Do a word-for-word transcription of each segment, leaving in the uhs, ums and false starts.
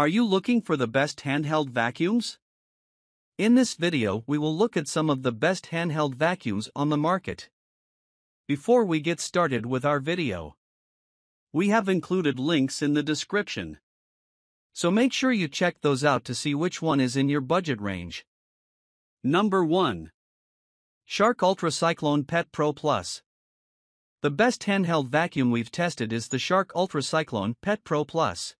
Are you looking for the best handheld vacuums? In this video, we will look at some of the best handheld vacuums on the market. Before we get started with our video, we have included links in the description, so make sure you check those out to see which one is in your budget range. Number one. Shark Ultra Cyclone Pet Pro Plus. The best handheld vacuum we've tested is the Shark Ultra Cyclone Pet Pro Plus.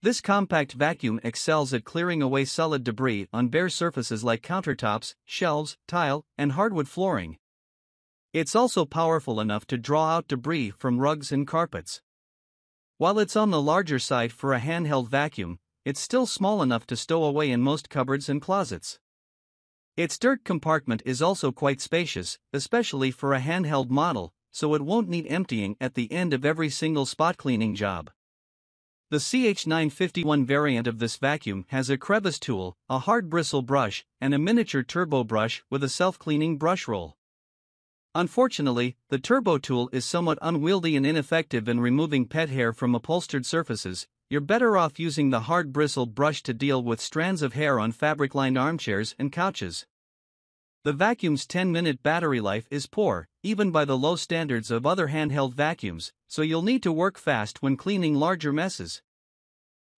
This compact vacuum excels at clearing away solid debris on bare surfaces like countertops, shelves, tile, and hardwood flooring. It's also powerful enough to draw out debris from rugs and carpets. While it's on the larger side for a handheld vacuum, it's still small enough to stow away in most cupboards and closets. Its dirt compartment is also quite spacious, especially for a handheld model, so it won't need emptying at the end of every single spot cleaning job. The C H nine fifty-one variant of this vacuum has a crevice tool, a hard bristle brush, and a miniature turbo brush with a self-cleaning brush roll. Unfortunately, the turbo tool is somewhat unwieldy and ineffective in removing pet hair from upholstered surfaces. You're better off using the hard bristle brush to deal with strands of hair on fabric-lined armchairs and couches. The vacuum's ten minute battery life is poor, even by the low standards of other handheld vacuums, so you'll need to work fast when cleaning larger messes.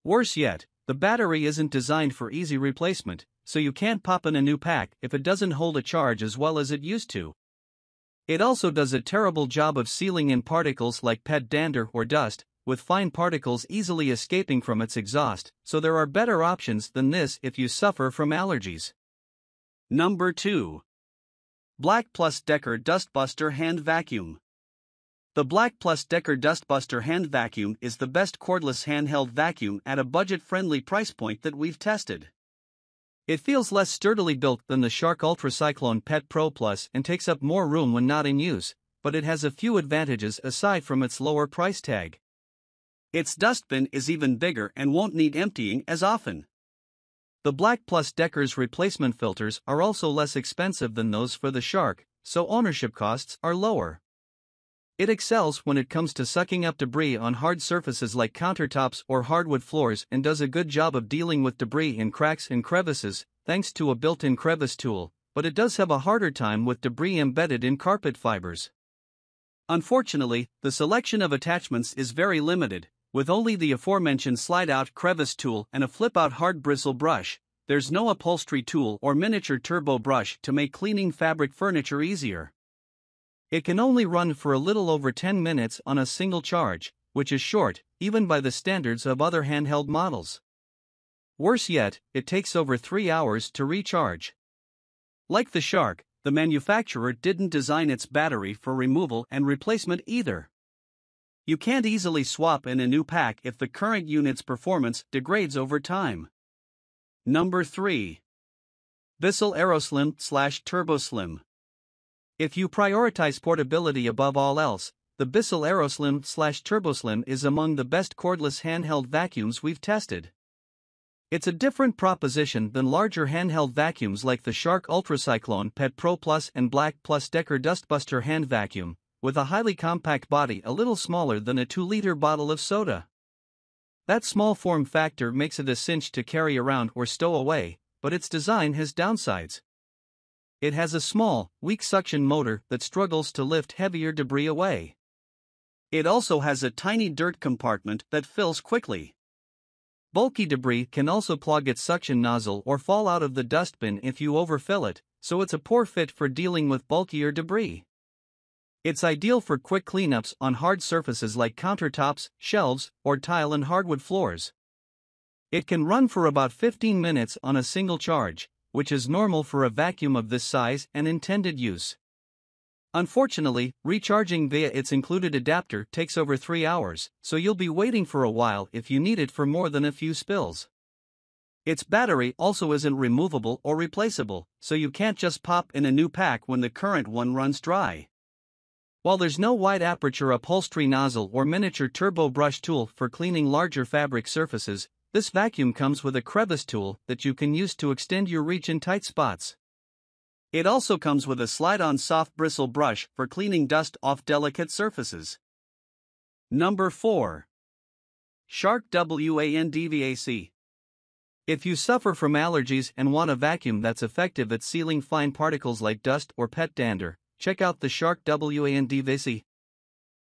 Worse yet, the battery isn't designed for easy replacement, so you can't pop in a new pack if it doesn't hold a charge as well as it used to. It also does a terrible job of sealing in particles like pet dander or dust, with fine particles easily escaping from its exhaust, so there are better options than this if you suffer from allergies. Number two. Black+Decker Dustbuster Hand Vacuum. The Black+Decker Dustbuster Hand Vacuum is the best cordless handheld vacuum at a budget-friendly price point that we've tested. It feels less sturdily built than the Shark Ultra Cyclone Pet Pro Plus and takes up more room when not in use, but it has a few advantages aside from its lower price tag. Its dustbin is even bigger and won't need emptying as often. The Black+Decker's replacement filters are also less expensive than those for the Shark, so ownership costs are lower. It excels when it comes to sucking up debris on hard surfaces like countertops or hardwood floors and does a good job of dealing with debris in cracks and crevices, thanks to a built-in crevice tool, but it does have a harder time with debris embedded in carpet fibers. Unfortunately, the selection of attachments is very limited, with only the aforementioned slide-out crevice tool and a flip-out hard bristle brush. There's no upholstery tool or miniature turbo brush to make cleaning fabric furniture easier. It can only run for a little over ten minutes on a single charge, which is short, even by the standards of other handheld models. Worse yet, it takes over three hours to recharge. Like the Shark, the manufacturer didn't design its battery for removal and replacement either. You can't easily swap in a new pack if the current unit's performance degrades over time. Number three. Bissell AeroSlim/TurboSlim. If you prioritize portability above all else, the Bissell AeroSlim/TurboSlim is among the best cordless handheld vacuums we've tested. It's a different proposition than larger handheld vacuums like the Shark Ultra Cyclone Pet Pro Plus and Black+Decker Dustbuster Hand Vacuum, with a highly compact body a little smaller than a two liter bottle of soda. That small form factor makes it a cinch to carry around or stow away, but its design has downsides. It has a small, weak suction motor that struggles to lift heavier debris away. It also has a tiny dirt compartment that fills quickly. Bulky debris can also clog its suction nozzle or fall out of the dustbin if you overfill it, so it's a poor fit for dealing with bulkier debris. It's ideal for quick cleanups on hard surfaces like countertops, shelves, or tile and hardwood floors. It can run for about fifteen minutes on a single charge, which is normal for a vacuum of this size and intended use. Unfortunately, recharging via its included adapter takes over three hours, so you'll be waiting for a while if you need it for more than a few spills. Its battery also isn't removable or replaceable, so you can't just pop in a new pack when the current one runs dry. While there's no wide-aperture upholstery nozzle or miniature turbo brush tool for cleaning larger fabric surfaces, this vacuum comes with a crevice tool that you can use to extend your reach in tight spots. It also comes with a slide-on soft bristle brush for cleaning dust off delicate surfaces. Number four. Shark WANDVAC. If you suffer from allergies and want a vacuum that's effective at sealing fine particles like dust or pet dander, check out the Shark WANDVAC.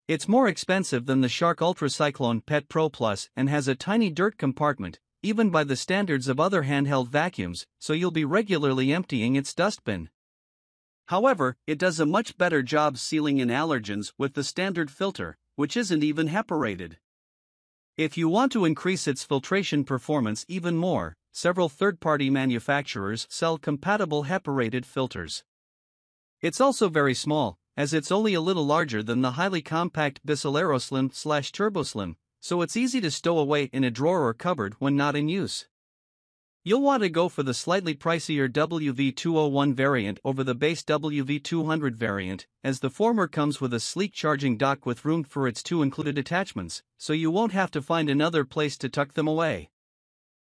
It's more expensive than the Shark Ultra Cyclone Pet Pro Plus and has a tiny dirt compartment, even by the standards of other handheld vacuums, so you'll be regularly emptying its dustbin. However, it does a much better job sealing in allergens with the standard filter, which isn't even heparinated. If you want to increase its filtration performance even more, several third-party manufacturers sell compatible heparinated filters. It's also very small, as it's only a little larger than the highly compact Bissell AeroSlim/TurboSlim, so it's easy to stow away in a drawer or cupboard when not in use. You'll want to go for the slightly pricier W V two oh one variant over the base W V two hundred variant, as the former comes with a sleek charging dock with room for its two included attachments, so you won't have to find another place to tuck them away.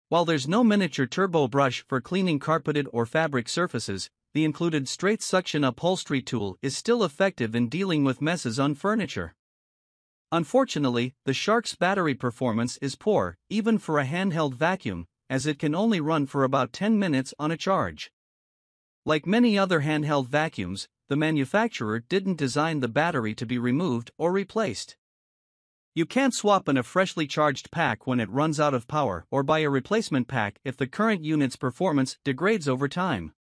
While there's no miniature turbo brush for cleaning carpeted or fabric surfaces, the included straight suction upholstery tool is still effective in dealing with messes on furniture. Unfortunately, the Shark's battery performance is poor, even for a handheld vacuum, as it can only run for about ten minutes on a charge. Like many other handheld vacuums, the manufacturer didn't design the battery to be removed or replaced. You can't swap in a freshly charged pack when it runs out of power or buy a replacement pack if the current unit's performance degrades over time.